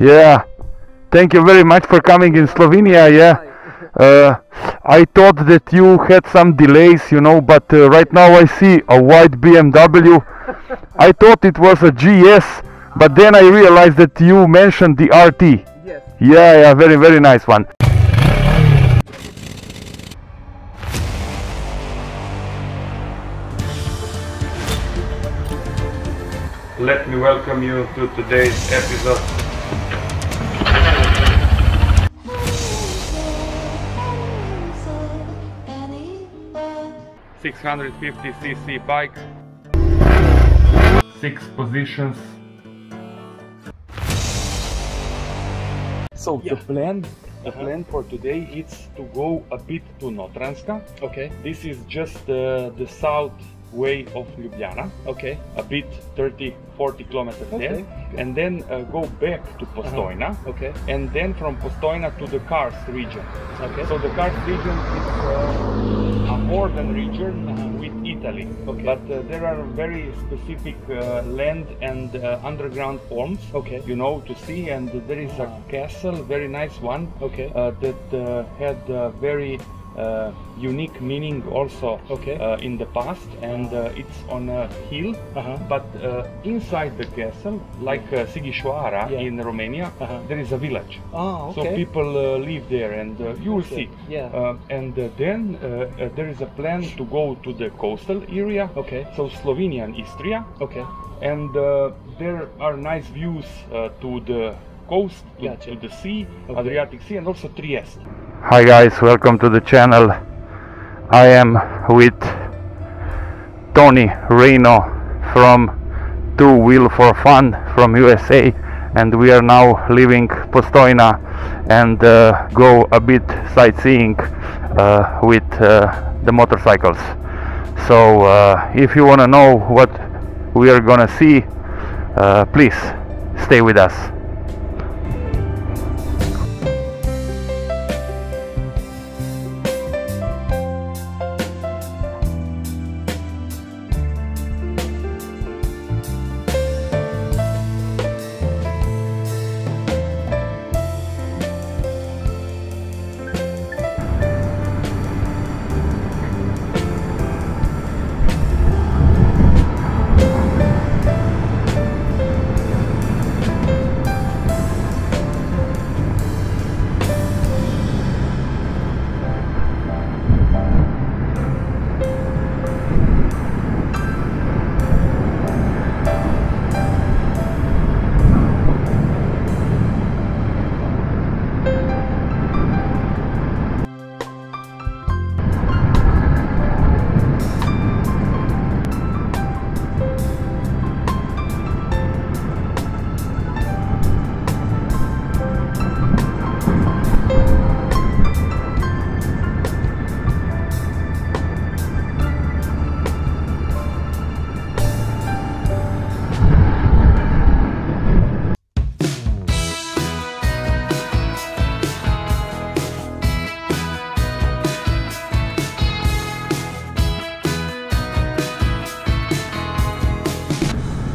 Yeah, thank you very much for coming in Slovenia. Yeah, I thought that you had some delays, you know, but right now I see a white BMW. I thought it was a GS, but then I realized that you mentioned the RT. Yes. Yeah, yeah, very, very nice one. Let me welcome you to today's episode. ...650cc bike, 6 positions. So yeah. The plan for today is to go a bit to Notranjska. Okay. This is just the south way of Ljubljana, okay, a bit 30-40 kilometers there, okay. And then go back to Postojna, okay, and then from Postojna to the Karst region. Okay. So the Karst region is a northern region with Italy, okay. But there are very specific land and underground forms, okay, you know, to see, and there is a castle, very nice one, okay, that had very unique meaning also, okay, in the past, and it's on a hill, but inside the castle, like Sigishuara, yeah, in Romania, there is a village. Oh, okay. So people live there, and you will see. Yeah. And then there is a plan to go to the coastal area, okay, so Slovenian Istria, okay, and there are nice views to the coast, to, gotcha, to the sea, okay, Adriatic Sea, and also Trieste. Hi guys, welcome to the channel. I am with Tony Reyno from 2Wheel4Fun from USA, and we are now leaving Postojna and go a bit sightseeing with the motorcycles. So if you want to know what we are gonna see, please stay with us.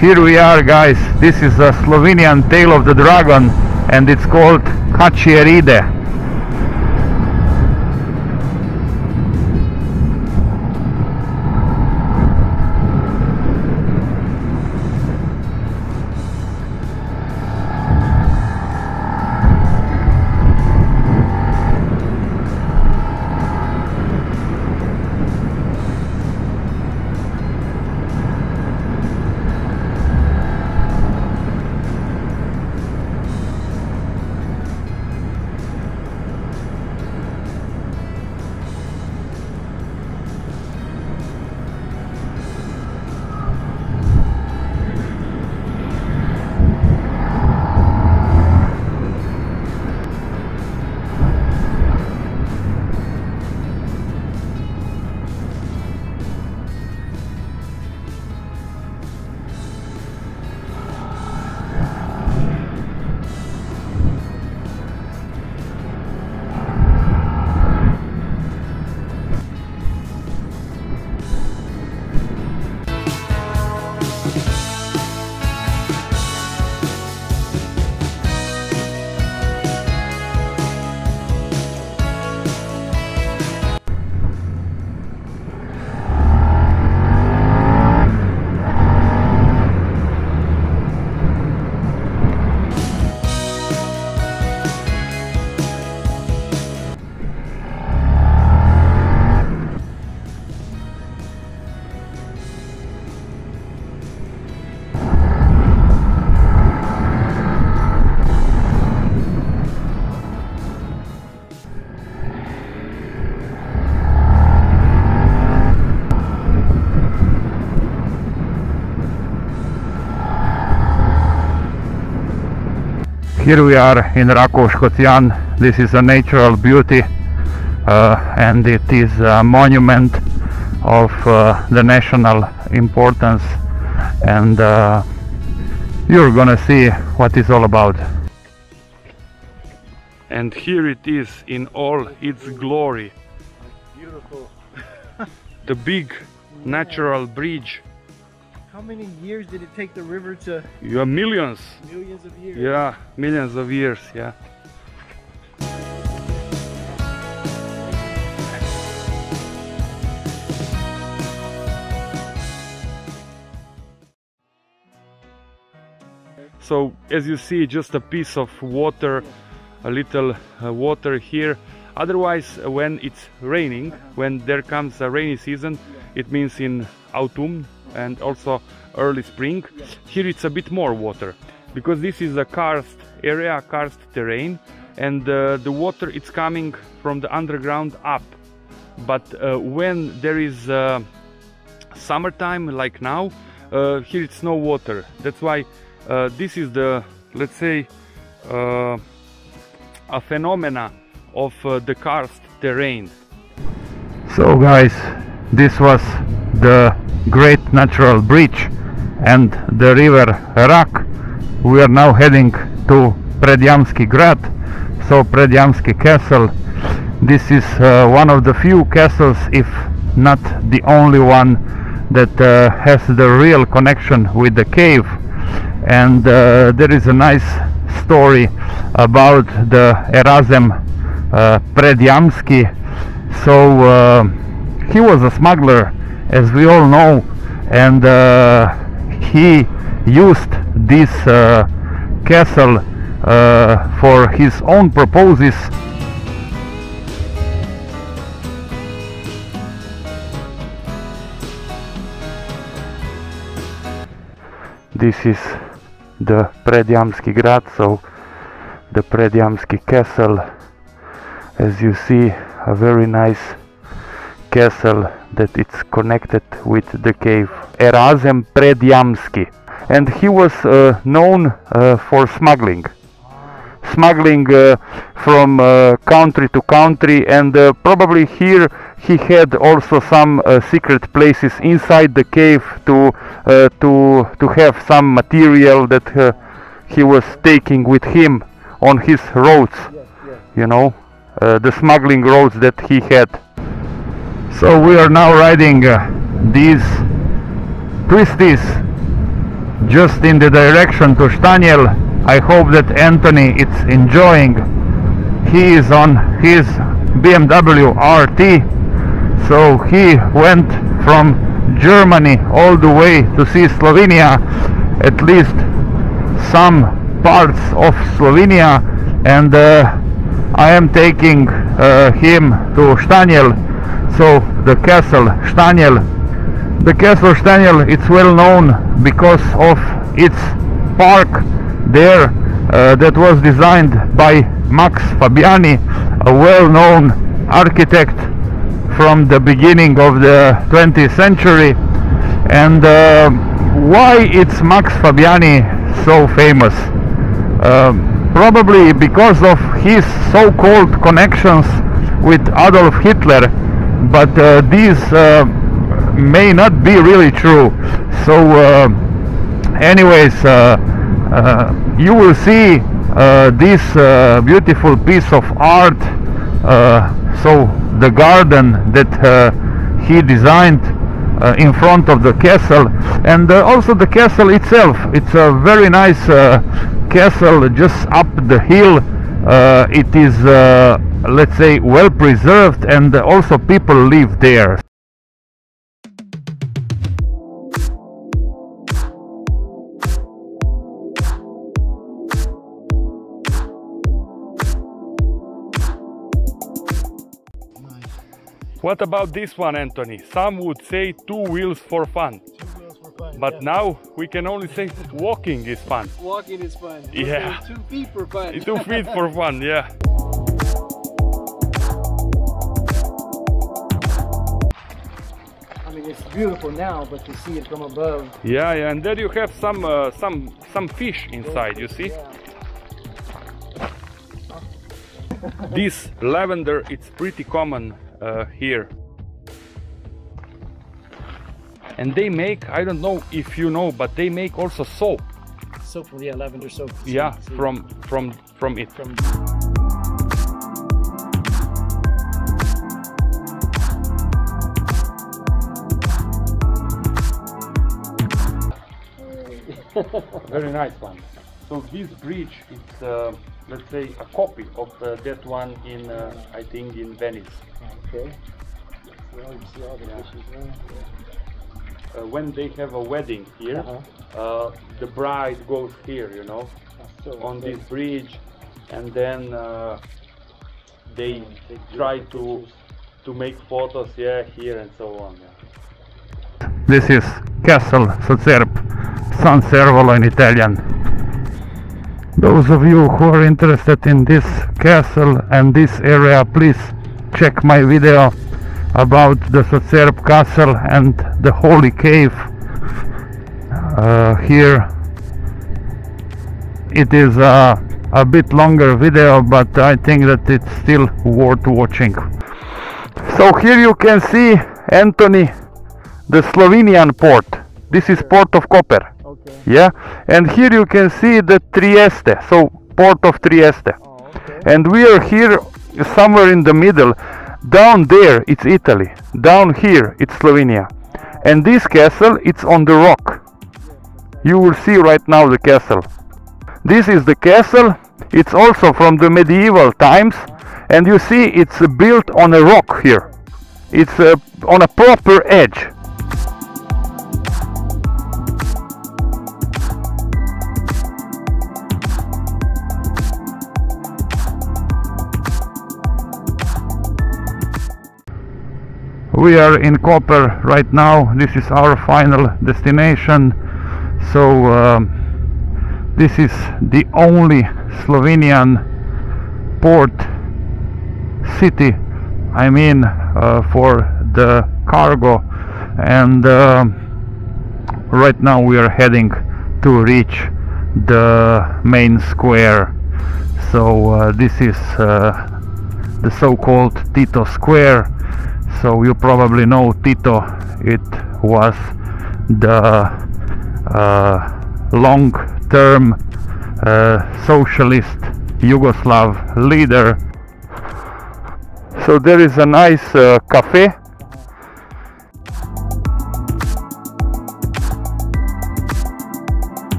Here we are, guys. This is a Slovenian tail of the dragon, and it's called Kacieride. Here we are in Rakov Škocjan. This is a natural beauty, and it is a monument of the national importance, and you're gonna see what it's all about. And here it is in all its glory. Beautiful. The big natural bridge. How many years did it take the river to... Yeah, millions. Millions of years. Yeah, millions of years, yeah. So, as you see, just a piece of water, a little water here. Otherwise, when it's raining, when there comes a rainy season, it means in autumn and also early spring, here it's a bit more water, because this is a karst area, karst terrain, and the water it's coming from the underground up. But when there is summertime like now, here it's no water. That's why this is the, let's say, a phenomena of the karst terrain. So guys, this was the great natural bridge and the river Rak. We are now heading to Predjamski Grad, so Predjamski Castle. This is one of the few castles, if not the only one, that has the real connection with the cave. And there is a nice story about the Erazem Predjamski. So he was a smuggler, as we all know, and he used this castle for his own purposes. This is the Predjamski Grad, so the Predjamski Castle. As you see, a very nice castle that it's connected with the cave. Erazem Predjamski, and he was known for smuggling from country to country, and probably here he had also some secret places inside the cave to have some material that he was taking with him on his roads, you know, the smuggling roads that he had. So we are now riding these twisties just in the direction to Štanjel. I hope that Anthony is enjoying. He is on his BMW RT. So he went from Germany all the way to see Slovenia, at least some parts of Slovenia, and I am taking him to Štanjel. So the castle Štanjel. The castle Štanjel, it's well known because of its park there that was designed by Max Fabiani, a well-known architect from the beginning of the 20th century. And why is Max Fabiani so famous? Probably because of his so-called connections with Adolf Hitler. But these may not be really true. So anyways, you will see this beautiful piece of art, so the garden that he designed in front of the castle, and also the castle itself. It's a very nice castle just up the hill. It is, let's say, well preserved, and also people live there. What about this one, Anthony? Some would say 2 wheels for fun. 2 wheels for fun, but yeah, now we can only say walking is fun. Walking is fun. Yeah. 2 feet for fun. 2 feet for fun, yeah. It's beautiful now, but to see it from above. Yeah, yeah, and there you have some fish inside. You see? Yeah. This lavender, it's pretty common here. And they make, I don't know if you know, but they make also soap. Soap, yeah, lavender soap. Yeah, from it. Very nice one. So this bridge is, let's say, a copy of that one in, I think, in Venice. Okay. When they have a wedding here, the bride goes here, you know, on this bridge, and then they try to make photos, yeah, here and so on. Yeah. This is Castle Socerp. San Servolo in Italian. Those of you who are interested in this castle and this area, please check my video about the Socerp Castle and the Holy Cave. Here it is a bit longer video, but I think that it's still worth watching. So here you can see, Anthony, the Slovenian port. This is port of Koper. Yeah, and here you can see the Trieste, so port of Trieste. Oh, okay. And we are here somewhere in the middle. Down there it's Italy, down here it's Slovenia. And this castle, it's on the rock. You will see right now the castle. This is the castle, it's also from the medieval times. And you see it's built on a rock here. It's on a proper edge. We are in Koper right now. This is our final destination. So this is the only Slovenian port city, I mean, for the cargo. And right now we are heading to reach the main square. So this is the so-called Tito Square. So you probably know Tito, it was the long-term socialist Yugoslav leader. So there is a nice cafe.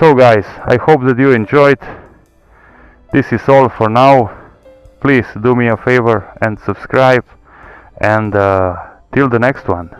So guys, I hope that you enjoyed. This is all for now. Please do me a favor and subscribe, and till the next one.